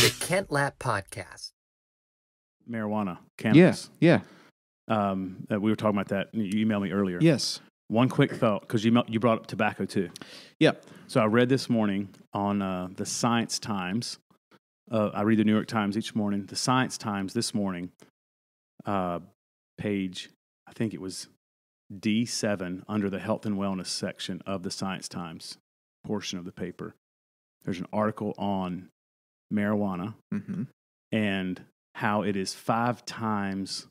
to the Kent Lapp Podcast. Marijuana, cannabis. Yeah, yeah. We were talking about that. You emailed me earlier. Yes. One quick thought, because you brought up tobacco too. Yeah. So I read this morning on the Science Times. I read the New York Times each morning. The Science Times this morning, page, I think it was D7, under the health and wellness section of the Science Times portion of the paper. There's an article on marijuana and how it is 5 times...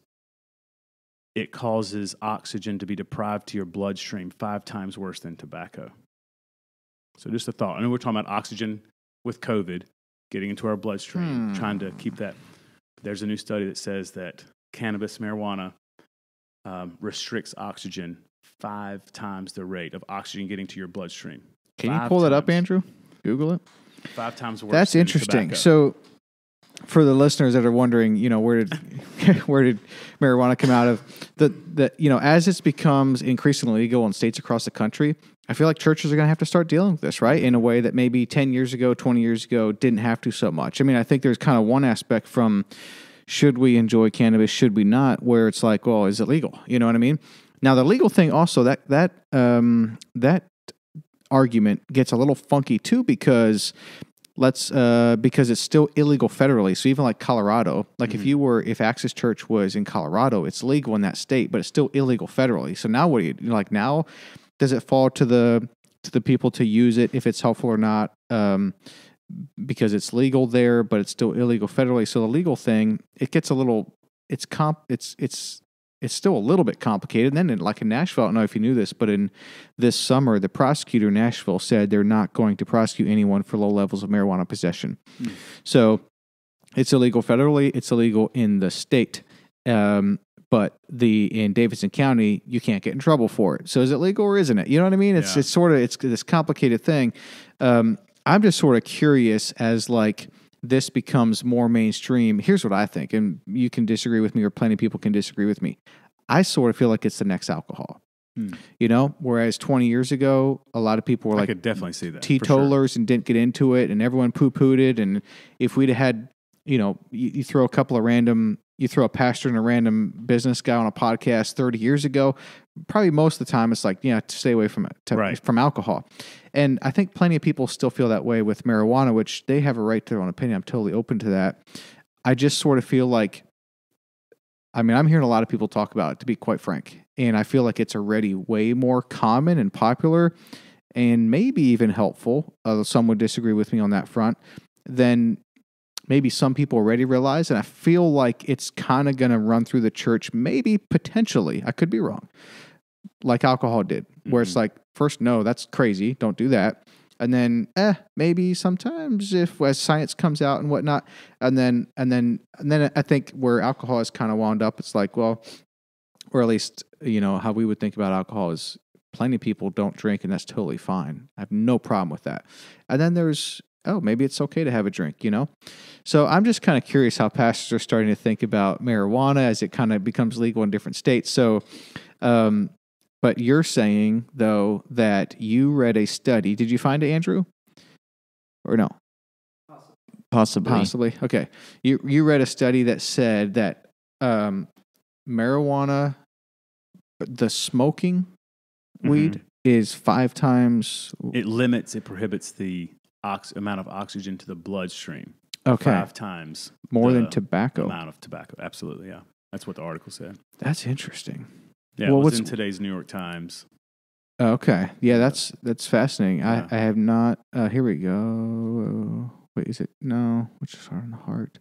it causes oxygen to be deprived to your bloodstream 5 times worse than tobacco. So just a thought. I know we're talking about oxygen with COVID, getting into our bloodstream, trying to keep that. There's a new study that says that cannabis, marijuana, restricts oxygen 5 times the rate of oxygen getting to your bloodstream. Can you pull that up, Andrew? Google it. 5 times worse. That's interesting. Than tobacco. So for the listeners that are wondering, you know, where did marijuana come out of? You know, as it becomes increasingly legal in states across the country, I feel like churches are going to have to start dealing with this, right? In a way that maybe 10 years ago, 20 years ago, didn't have to so much. I mean, I think there's kind of one aspect from should we enjoy cannabis, should we not, where it's like, well, is it legal? You know what I mean? Now, the legal thing also, that argument gets a little funky too, because... because it's still illegal federally. So even like Colorado, like if Axis Church was in Colorado, it's legal in that state, but it's still illegal federally. So now what do you like? Now, does it fall to the people to use it if it's helpful or not? Because it's legal there, but it's still illegal federally. So the legal thing, it gets a little, it's still a little bit complicated. And then like in Nashville, I don't know if you knew this, but in this summer, the prosecutor in Nashville said they're not going to prosecute anyone for low levels of marijuana possession. So it's illegal federally. It's illegal in the state. But in Davidson County, you can't get in trouble for it. So is it legal or isn't it? You know what I mean? It's, it's sort of, it's this complicated thing. I'm just sort of curious as like, this becomes more mainstream. Here's what I think, and you can disagree with me, or plenty of people can disagree with me. I sort of feel like it's the next alcohol. You know, whereas 20 years ago, a lot of people were like, I could definitely see that, teetotalers and didn't get into it, and everyone poo-pooed it. And if we'd had, you know, you throw a couple of random, you throw a pastor and a random business guy on a podcast 30 years ago, probably most of the time it's like, yeah, to stay away from alcohol. And I think plenty of people still feel that way with marijuana, which they have a right to their own opinion. I'm totally open to that. I just sort of feel like, I mean, I'm hearing a lot of people talk about it, to be quite frank. And I feel like it's already way more common and popular and maybe even helpful, although some would disagree with me on that front, than maybe some people already realize, and I feel like it's kind of going to run through the church, maybe potentially, I could be wrong, like alcohol did, where it's like, first, no, that's crazy, don't do that. And then, maybe sometimes as science comes out and whatnot, and then I think where alcohol is kind of wound up, it's like, well, or at least, you know, how we would think about alcohol is plenty of people don't drink, and that's totally fine. I have no problem with that. And then there's, oh, maybe it's okay to have a drink, you know? So I'm just kind of curious how pastors are starting to think about marijuana as it kind of becomes legal in different states. So, but you're saying, though, that you read a study. Did you find it, Andrew? Or no? Possibly. Okay. You read a study that said that marijuana, the smoking weed, is 5 times... It limits, it prohibits the... amount of oxygen to the bloodstream. Okay. 5 times more than tobacco. Amount of tobacco. Absolutely. Yeah. That's what the article said. That's interesting. Yeah. Well, what's in today's New York Times? Okay. Yeah. That's fascinating. Yeah. I have not. Here we go. Wait, is it? No. Which is hard on the heart.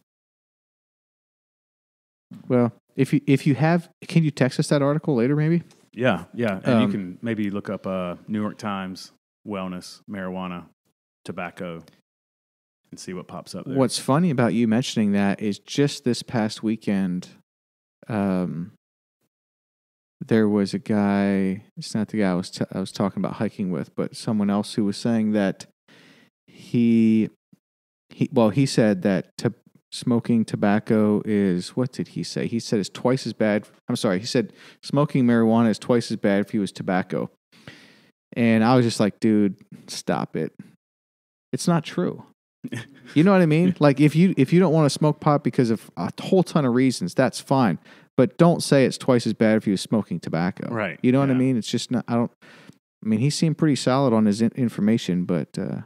Well, if you have, can you text us that article later, maybe? Yeah. Yeah. And you can maybe look up New York Times wellness marijuana. Tobacco and see what pops up there. What's funny about you mentioning that is just this past weekend, there was a guy, it's not the guy I was talking about hiking with, but someone else who was saying that he said that smoking tobacco is, what did he say? He said it's twice as bad. I'm sorry. He said smoking marijuana is twice as bad if you use tobacco. And I was just like, dude, stop it. It's not true. You know what I mean? Like, if you don't want to smoke pot because of a whole ton of reasons, that's fine. But don't say it's twice as bad if you were smoking tobacco. Right. You know what I mean? It's just not, he seemed pretty solid on his information, but, all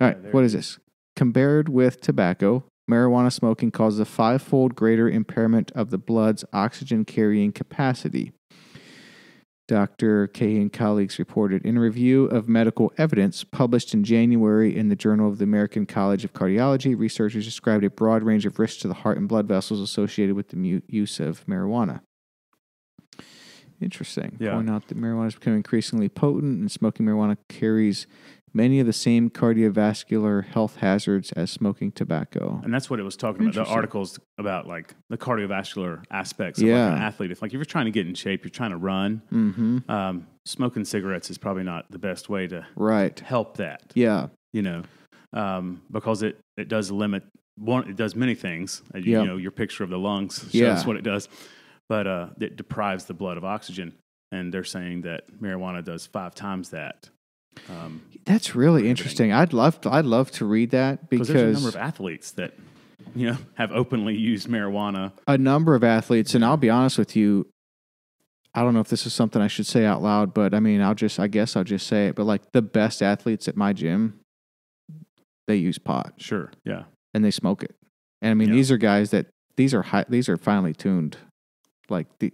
right, what is this? Compared with tobacco, marijuana smoking causes a 5-fold greater impairment of the blood's oxygen-carrying capacity. Dr. K and colleagues reported in a review of medical evidence published in January in the Journal of the American College of Cardiology, researchers described a broad range of risks to the heart and blood vessels associated with the use of marijuana. Interesting. Yeah. Point out that marijuana has become increasingly potent, and smoking marijuana carries many of the same cardiovascular health hazards as smoking tobacco. And that's what it was talking about, the articles about like the cardiovascular aspects of like an athlete. If like you're trying to get in shape, you're trying to run, smoking cigarettes is probably not the best way to help that. Yeah. You know, because it does limit, it does many things. You know, your picture of the lungs shows what it does, but it deprives the blood of oxygen. And they're saying that marijuana does 5 times that. That's really interesting. I'd love to read that, because there's a number of athletes that have openly used marijuana. A number of athletes, and I'll be honest with you, I don't know if this is something I should say out loud, but I guess I'll just say it. But like the best athletes at my gym, they use pot. Sure, yeah, and they smoke it. And I mean, these are guys that these are finely tuned, like the.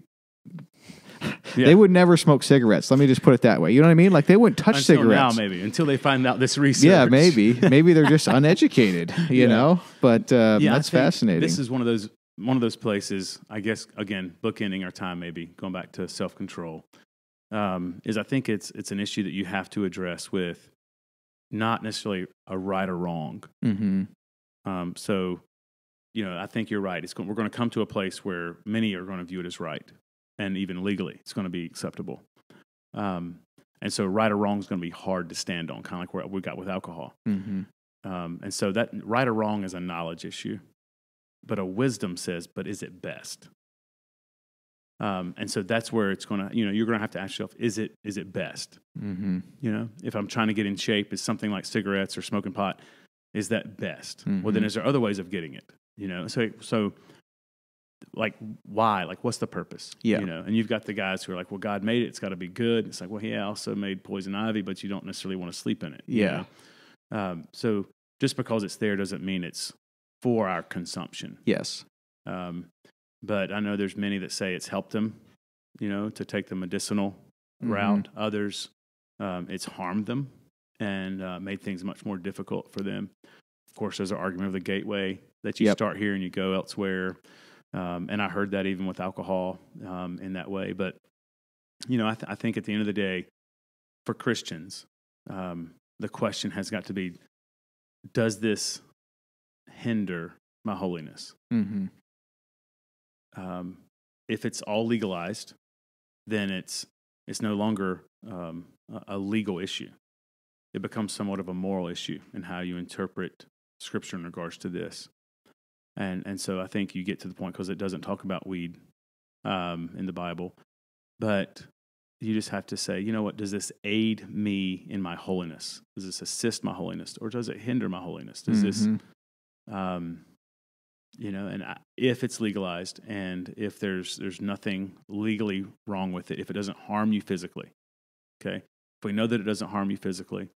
Yeah. They would never smoke cigarettes. Let me just put it that way. You know what I mean? Like they wouldn't touch cigarettes. Now, maybe until they find out this research. Yeah, maybe. Maybe they're just uneducated. You know. But that's fascinating. This is one of those places. I guess again, bookending our time, maybe going back to self-control. I think it's an issue that you have to address with not necessarily a right or wrong. So I think you're right. We're going to come to a place where many are going to view it as right. And even legally, it's going to be acceptable. And so right or wrong is going to be hard to stand on, kind of like what we got with alcohol. And so that right or wrong is a knowledge issue. But a wisdom says, but is it best? And so that's where it's going to, you're going to have to ask yourself, is it best? If I'm trying to get in shape, is something like cigarettes or smoking pot, is that best? Well, then is there other ways of getting it? So like why? Like what's the purpose? Yeah. And you've got the guys who are like, well, God made it, it's got to be good. It's like, well, He also made poison ivy, but you don't necessarily want to sleep in it. Yeah. So just because it's there doesn't mean it's for our consumption. Yes. But I know there's many that say it's helped them, to take the medicinal route. Others, it's harmed them and made things much more difficult for them. Of course, there's an argument of the gateway that you start here and you go elsewhere. And I heard that even with alcohol in that way. But, I think at the end of the day, for Christians, the question has got to be, does this hinder my holiness? If it's all legalized, then it's no longer a legal issue. It becomes somewhat of a moral issue in how you interpret Scripture in regards to this. And so I think you get to the point, because it doesn't talk about weed in the Bible, but you just have to say, what, does this aid me in my holiness? Does this assist my holiness, or does it hinder my holiness? Does this, and if it's legalized, and if there's nothing legally wrong with it, if it doesn't harm you physically, okay? If we know that it doesn't harm you physically,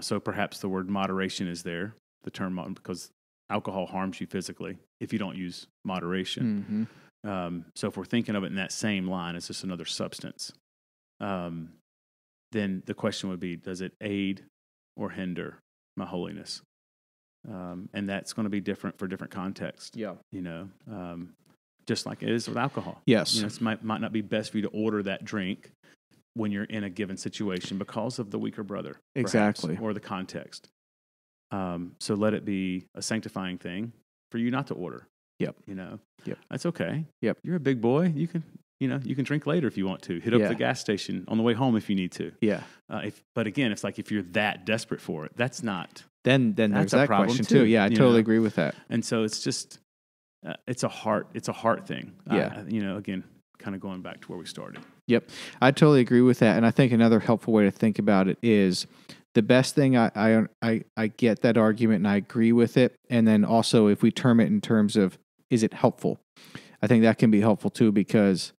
so perhaps the word moderation is there, the term, because alcohol harms you physically if you don't use moderation. So if we're thinking of it in that same line, it's just another substance. Then the question would be, does it aid or hinder my holiness? And that's going to be different for different contexts. Yeah. Just like it is with alcohol. Yes. It might not be best for you to order that drink when you're in a given situation because of the weaker brother. Exactly. Perhaps, or the context. So let it be a sanctifying thing for you not to order. Yep. Yep. That's okay. Yep. You're a big boy. You can, you can drink later if you want to. Hit up the gas station on the way home if you need to. Yeah. But again, it's like if you're that desperate for it, that's not. Then that's there's that question too. Yeah, I totally agree with that. And so it's just, it's a heart thing. Yeah. Again, kind of going back to where we started. Yep. I totally agree with that. And I think another helpful way to think about it is the best thing, I get that argument and I agree with it. And then also if we term it in terms of, is it helpful? I think that can be helpful too, because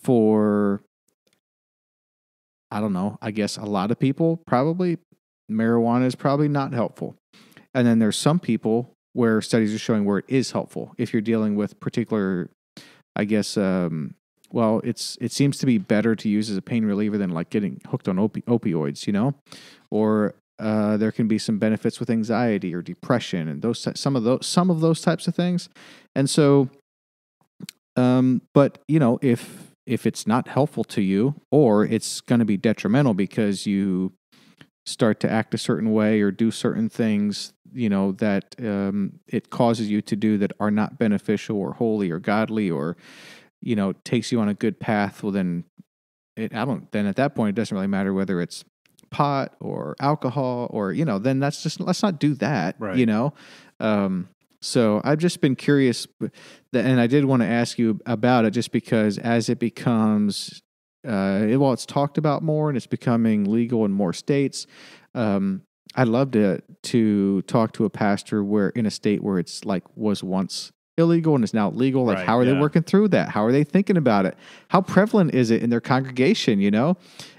for, I don't know, I guess a lot of people probably, marijuana is probably not helpful. And then there's some people where studies are showing where it is helpful. If you're dealing with particular, I guess, well, it seems to be better to use as a pain reliever than like getting hooked on opioids, you know, or there can be some benefits with anxiety or depression and those some of those types of things. And so, but you know, if it's not helpful to you, or it's going to be detrimental because you start to act a certain way or do certain things, you know, that it causes you to do that are not beneficial or holy or godly, or you know, takes you on a good path, well, then then at that point, it doesn't really matter whether it's pot or alcohol or, you know, then that's just, let's not do that, right. You know? So I've just been curious, and I did want to ask you about it just because as it becomes, well, it's talked about more and it's becoming legal in more states. I'd love to talk to a pastor where in a state where it's like was once illegal and is now legal. Like, right, how are they working through that? How are they thinking about it? How prevalent is it in their congregation, you know?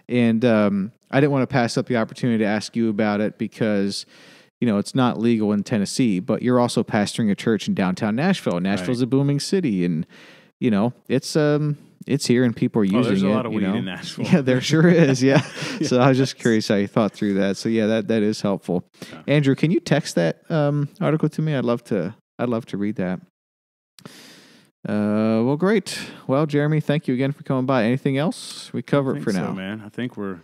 And I didn't want to pass up the opportunity to ask you about it because, you know, it's not legal in Tennessee, but you're also pastoring a church in downtown Nashville. Nashville's a booming city, and, you know, it's here and people are using it. There's a lot of weed in Nashville. Yeah, there sure is, yeah. Yes. So I was just curious how you thought through that. So, yeah, that is helpful. Yeah. Andrew, can you text that article to me? I'd love to read that. Well, great. Well, Jeremy, thank you again for coming by. Anything else we covered for now? So, man, I think we're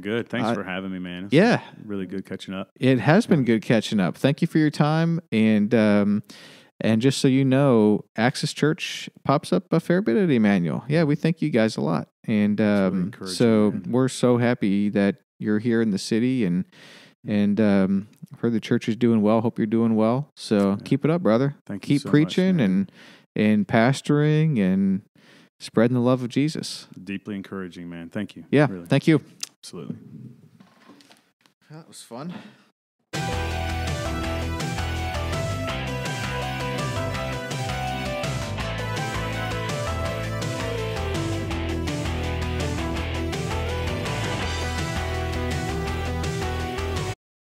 good. Thanks for having me, man. It's really good catching up. It has been good catching up. Thank you for your time. And just so you know, Axis Church pops up a fair bit at Emmanuel. Yeah, we thank you guys a lot. And we're so happy that you're here in the city and I've heard the church is doing well. Hope you're doing well. So keep it up, brother. Thank you so much. Keep preaching and pastoring and spreading the love of Jesus. Deeply encouraging, man. Thank you. Yeah, really. Thank you. Absolutely. That was fun.